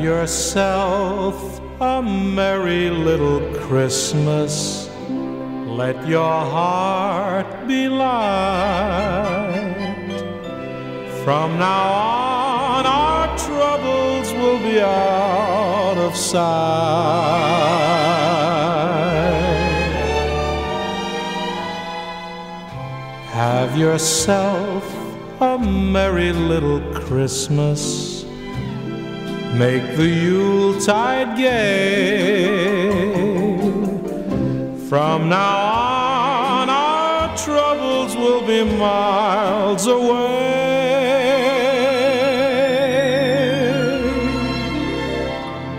have yourself a merry little Christmas. Let your heart be light. From now on, our troubles will be out of sight. Have yourself a merry little Christmas. Make the Yuletide gay. From now on, our troubles will be miles away.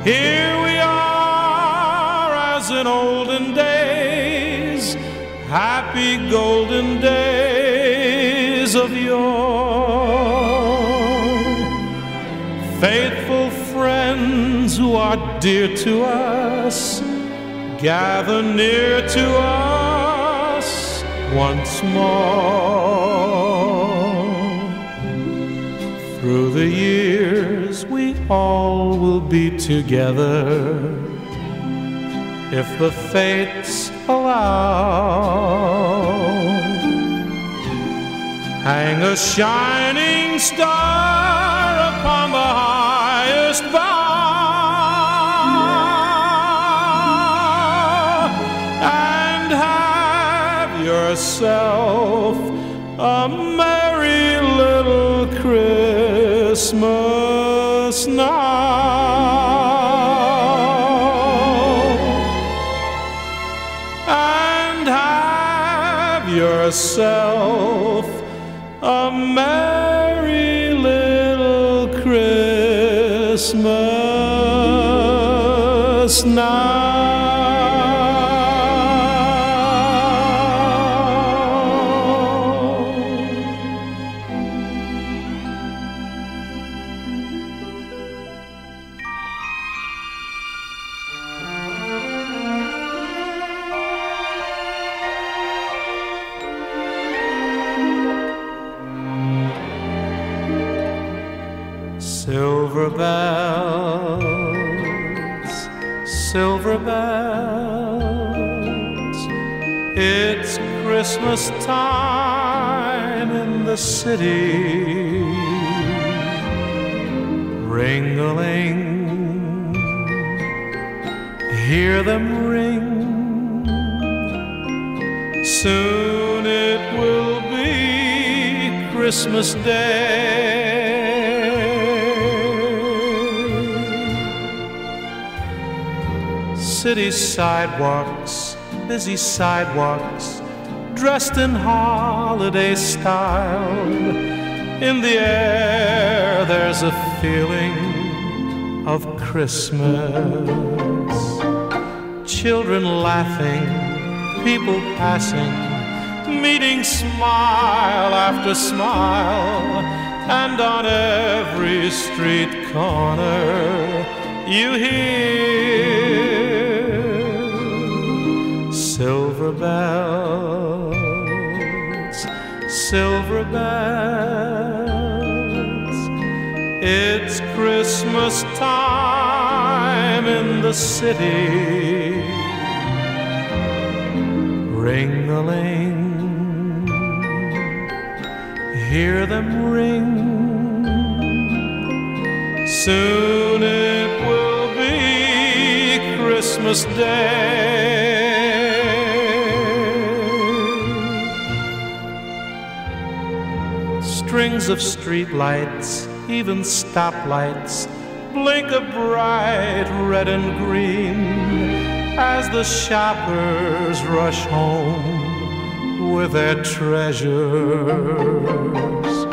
Here we are, as in olden days, happy golden days of yore. Faithful friends who are dear to us, gather near to us once more. Through the years we all will be together, if the fates allow. Hang a shining star upon the highest bough, yourself a merry little Christmas now, and have yourself a merry little Christmas now. Silver bells, silver bells, it's Christmas time in the city. Ring-a-ling, hear them ring, soon it will be Christmas Day. City sidewalks, busy sidewalks, dressed in holiday style. In the air there's a feeling of Christmas. Children laughing, people passing, meeting smile after smile. And on every street corner you hear silver bells, silver bells, it's Christmas time in the city. Ring-a-ling, hear them ring, soon it will be Christmas Day. Strings of streetlights, even stoplights, blink a bright red and green as the shoppers rush home with their treasures.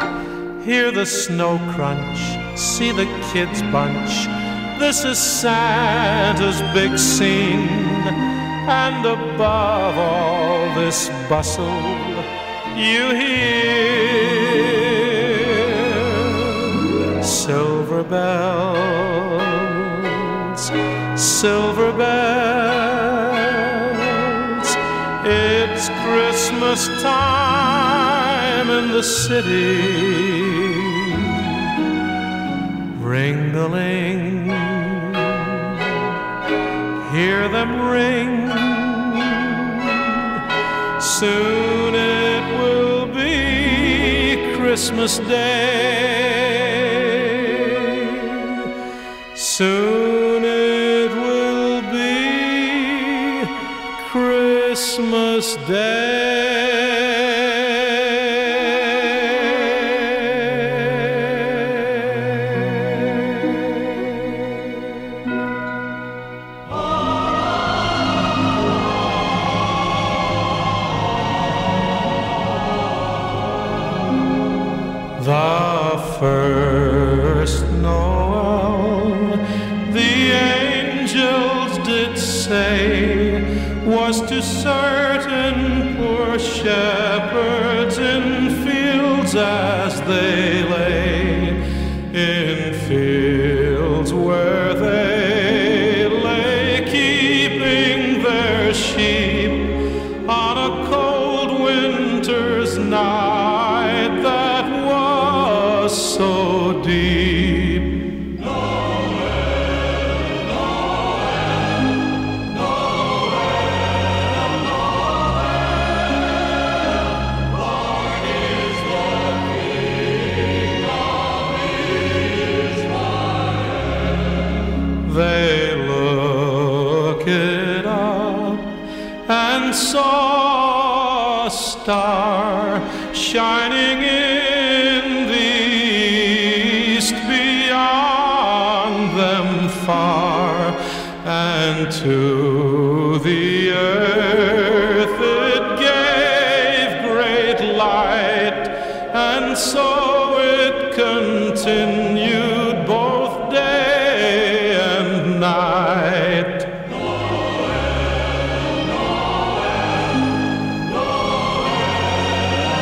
Hear the snow crunch, see the kids bunch. This is Santa's big scene, and above all this bustle, you hear silver bells, silver bells, it's Christmas time in the city. Ring-a-ling, hear them ring. Soon it will be Christmas Day. Soon it will be Christmas Day. The first Noel, the angels did say, was to certain poor shepherds in fields as they lay, in fields where they lay keeping their sheep on a cold winter's night. So deep. Noel, Noel, Noel, Noel, born is the King of Israel. They looked it up and saw a star shining in. And to the earth it gave great light, and so it continued both day and night. Noel, Noel, Noel, Noel,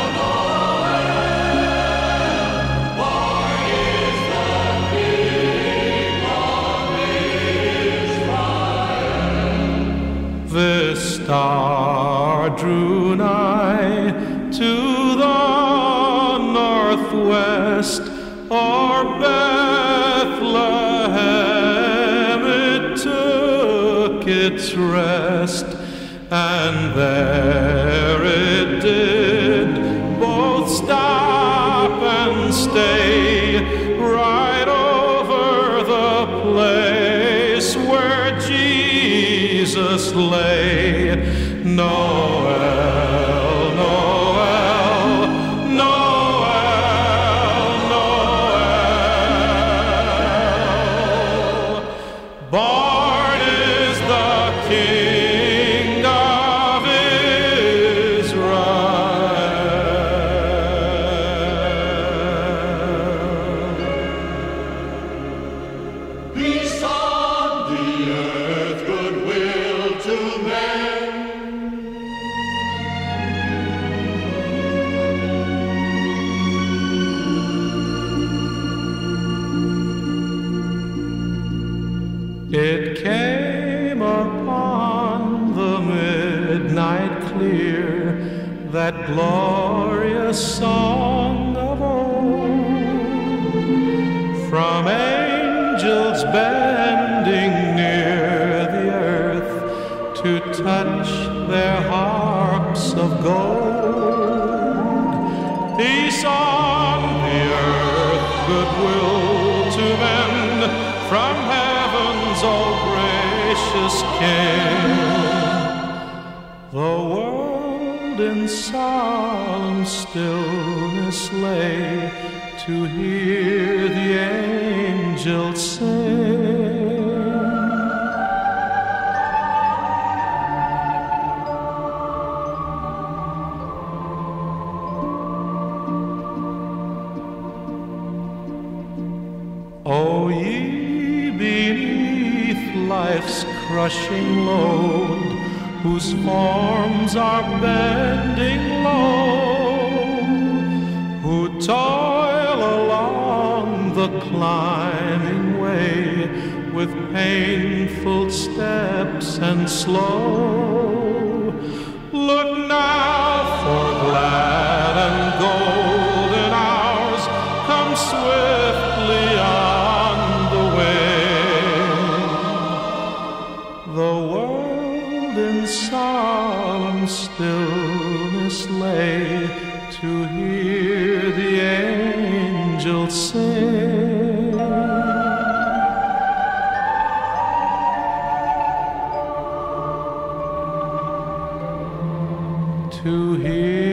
born is the King of Israel. This star drew nigh to the northwest, o'er Bethlehem it took its rest, and there it did both stop and stay, right over the place where Jesus lay. Noel, Noel, Noel, Noel, born is the King of Israel. Peace on the earth, goodwill to men. It came upon the midnight clear, that glorious song of old, from angels bending near the earth to touch their harps of gold. Peace on the earth, goodwill to men, from heaven's all gracious King. The world in solemn stillness lay to hear the angels sing. O ye beneath life's crushing load, whose forms are bending low, who toil along the climbing way with painful steps and slow, look now for glad and golden hours come swiftly on. The world in solemn stillness lay to hear the angels sing. To hear